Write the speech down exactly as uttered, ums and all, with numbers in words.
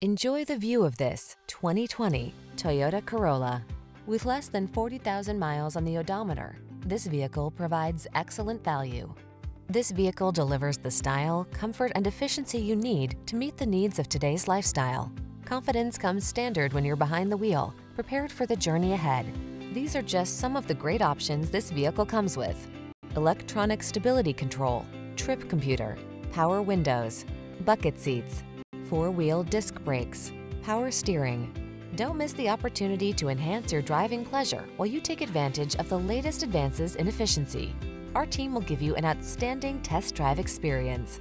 Enjoy the view of this twenty twenty Toyota Corolla. With less than forty thousand miles on the odometer, this vehicle provides excellent value. This vehicle delivers the style, comfort, and efficiency you need to meet the needs of today's lifestyle. Confidence comes standard when you're behind the wheel, prepared for the journey ahead. These are just some of the great options this vehicle comes with: electronic stability control, trip computer, power windows, bucket seats, four-wheel disc brakes, power steering. Don't miss the opportunity to enhance your driving pleasure while you take advantage of the latest advances in efficiency. Our team will give you an outstanding test drive experience.